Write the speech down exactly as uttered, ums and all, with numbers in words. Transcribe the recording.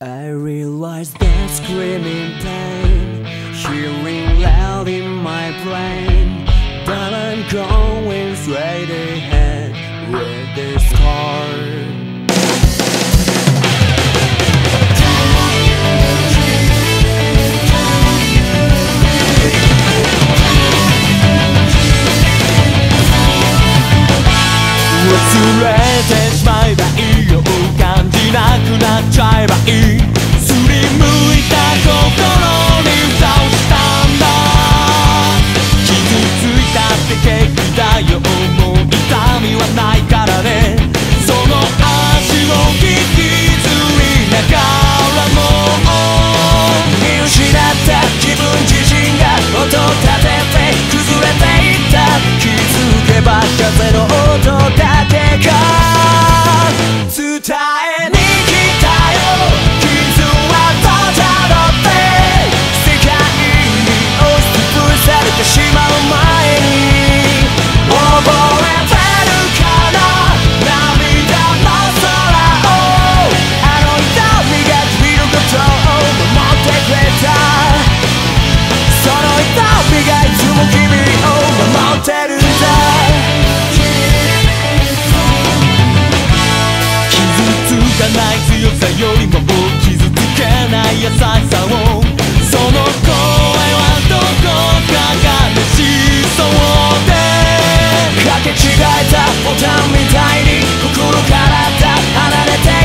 I realized that screaming pain, hearing loud in my brain, that I'm going straight ahead with this car.優しさを、その声はどこかが嬉しそうで、かけ違えたボタンみたいに心から離れて